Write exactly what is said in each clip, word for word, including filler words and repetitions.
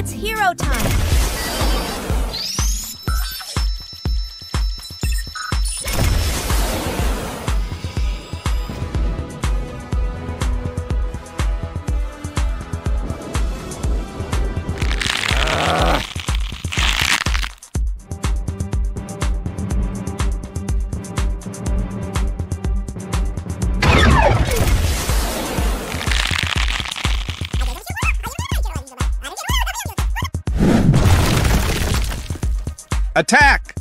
It's hero time! Attack!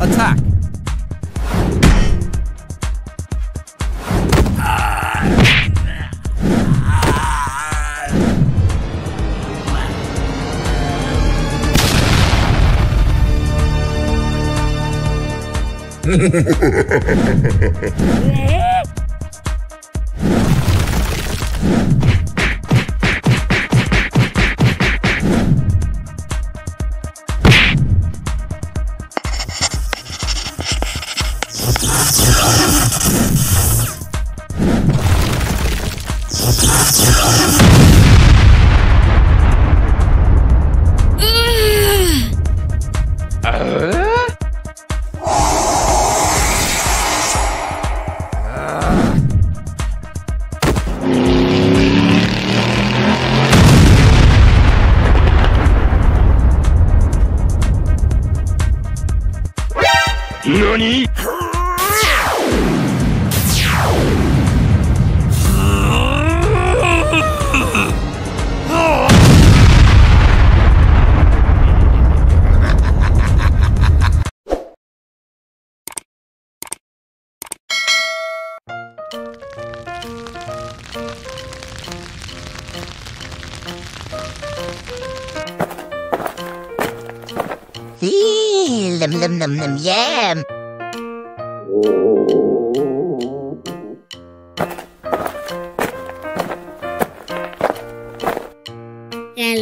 Attack! NANI?! Num num num yam. Hello. NANI?!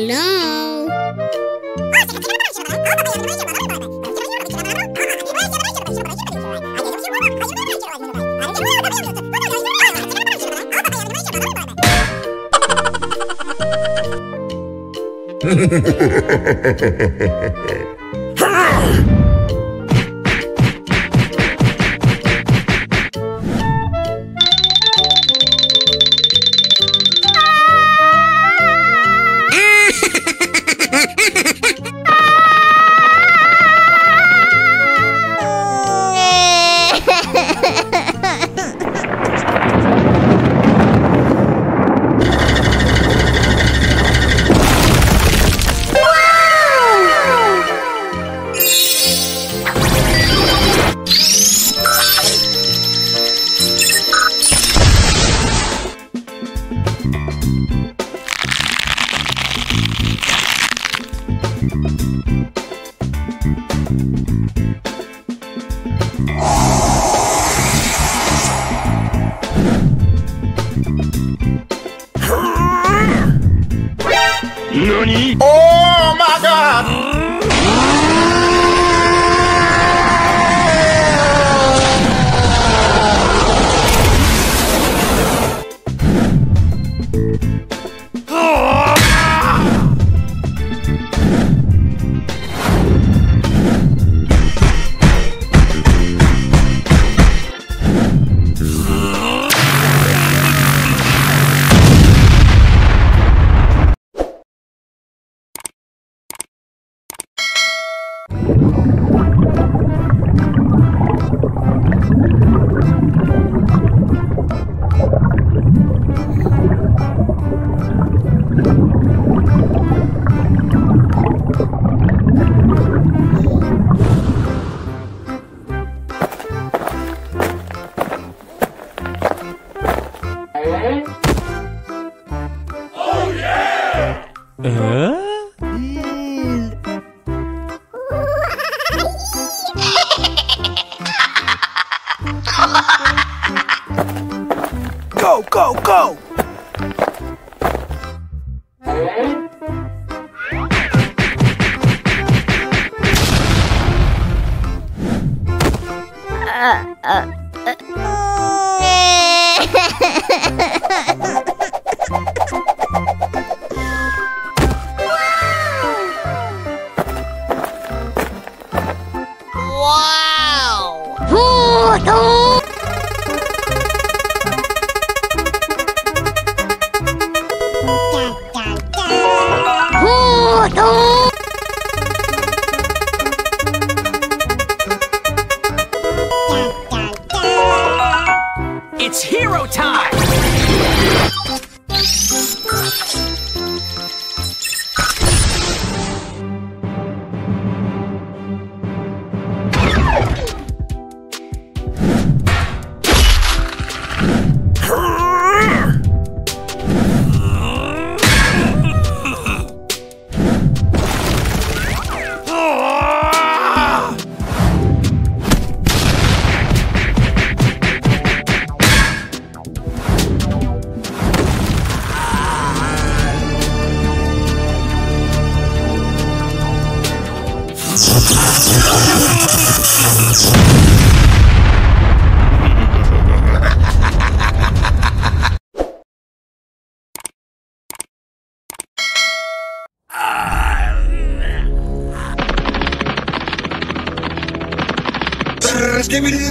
Oh my god! Go, go, go! Uh, uh, uh.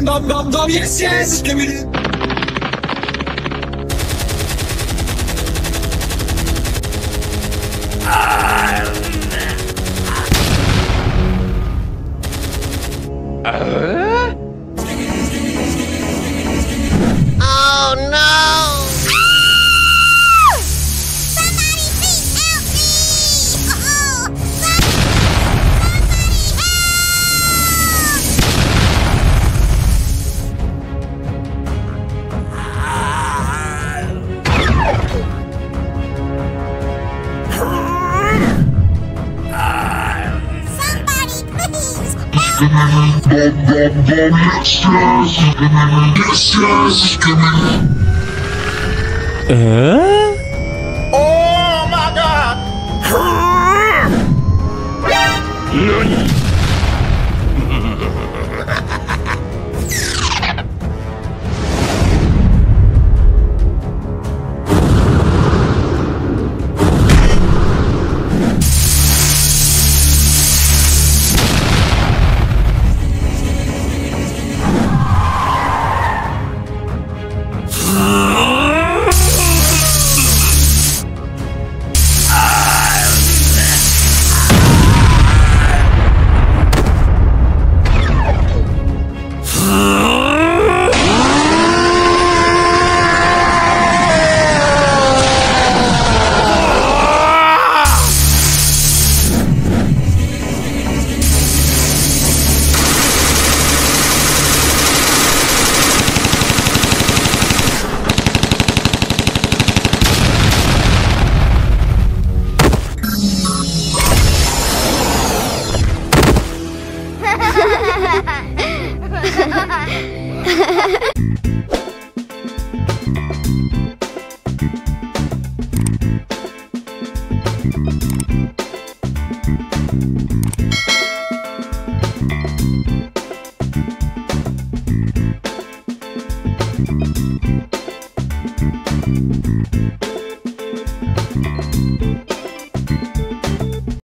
Nom nom nom, yes yes, give me the Uh? Oh my god! Nani?